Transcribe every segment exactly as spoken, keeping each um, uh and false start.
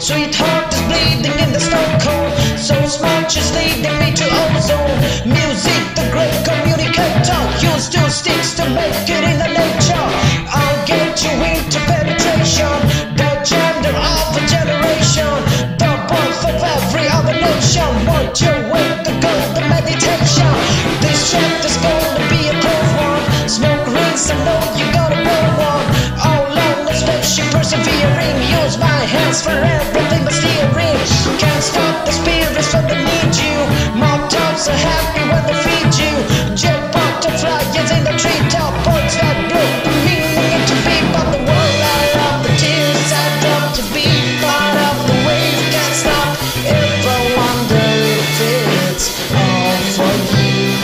Sweetheart is bleeding in the stone cold, so smart she's leading me to ozone. Music, the great communicator, used two sticks to make it in the nature. I'll get you into penetration, the gender of a generation, the birth of every other nation. Want you with the golden meditation. This shit is gonna be a close one. Smoke rings, I know you gotta burn one. All on the spaceship persevering, use my hands for everything. Can't stop the spirits when they need you. My dogs are happy when they feed you. Jet butterfly is in the treetop. Birds that blow the meaning to be part of the world. I love the tears I drop to be part of the wave. Can't stop if I wonder if it's all for you.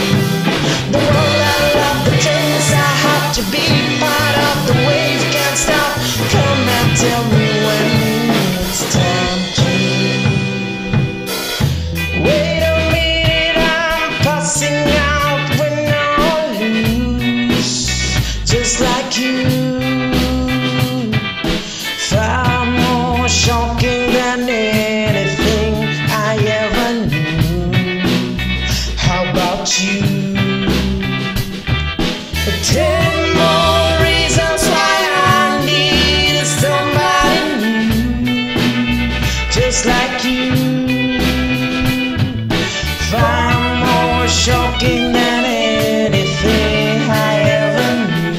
The world I love, the dreams I have to be part of the wave. Can't stop. Come and tell me when it's time. Like you, far more shocking than anything I ever knew.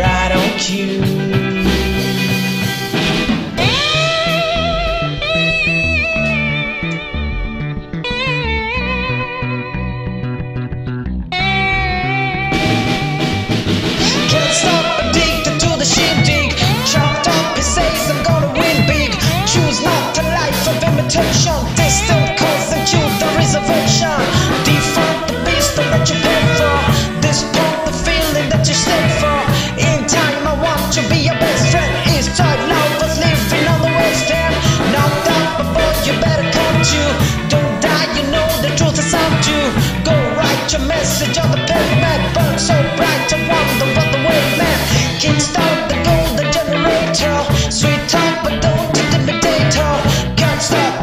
Right on cue. They still causing you the reservation. Define the beast that you pay for. Despite the feeling that you stay for. In time I want to be your best friend. It's time now for living on the west end. Not that before you better come to. Don't die, you know the truth is out to. Go write your message on the pavement. Burn so bright I wonder what the way meant. Kickstart the golden generator. Sweet talk but don't intimidate her. Can't stop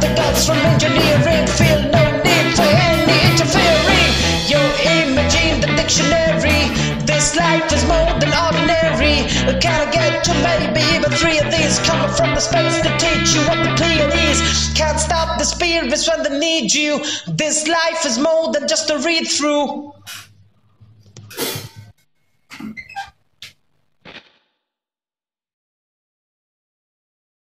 from engineering, feel no need for any interfering. Your image in the dictionary. This life is more than ordinary. Gotta get to maybe even three of these. Coming from the space to teach you what the clear is. Can't stop the spirits when they need you. This life is more than just a read through.